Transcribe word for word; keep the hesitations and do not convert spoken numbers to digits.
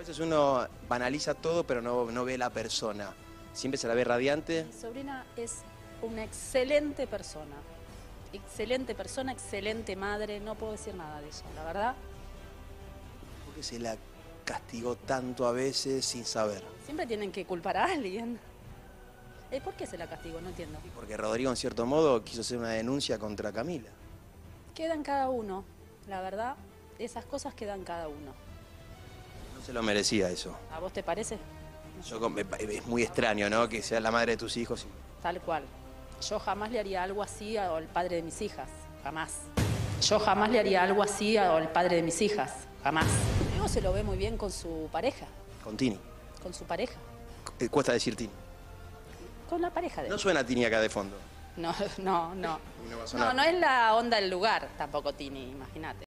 A veces uno banaliza todo, pero no, no ve la persona. Siempre se la ve radiante. Mi sobrina es una excelente persona. Excelente persona, excelente madre. No puedo decir nada de eso, la verdad. Porque se la castigó tanto a veces sin saber. Siempre tienen que culpar a alguien. ¿Por qué se la castigó? No entiendo. Porque Rodrigo, en cierto modo, quiso hacer una denuncia contra Camila. Quedan cada uno, la verdad. Esas cosas quedan cada uno. No se lo merecía eso. ¿A vos te parece? Yo, es muy extraño, ¿no? Que sea la madre de tus hijos. Tal cual. Yo jamás le haría algo así al padre de mis hijas. Jamás. Yo jamás le haría algo así al padre de mis hijas. Jamás. Luego se lo ve muy bien con su pareja. ¿Con Tini? Con su pareja. Cuesta decir Tini. Con la pareja de él. No suena Tini acá de fondo. No, no, no. No, no es la onda del lugar tampoco Tini, imagínate.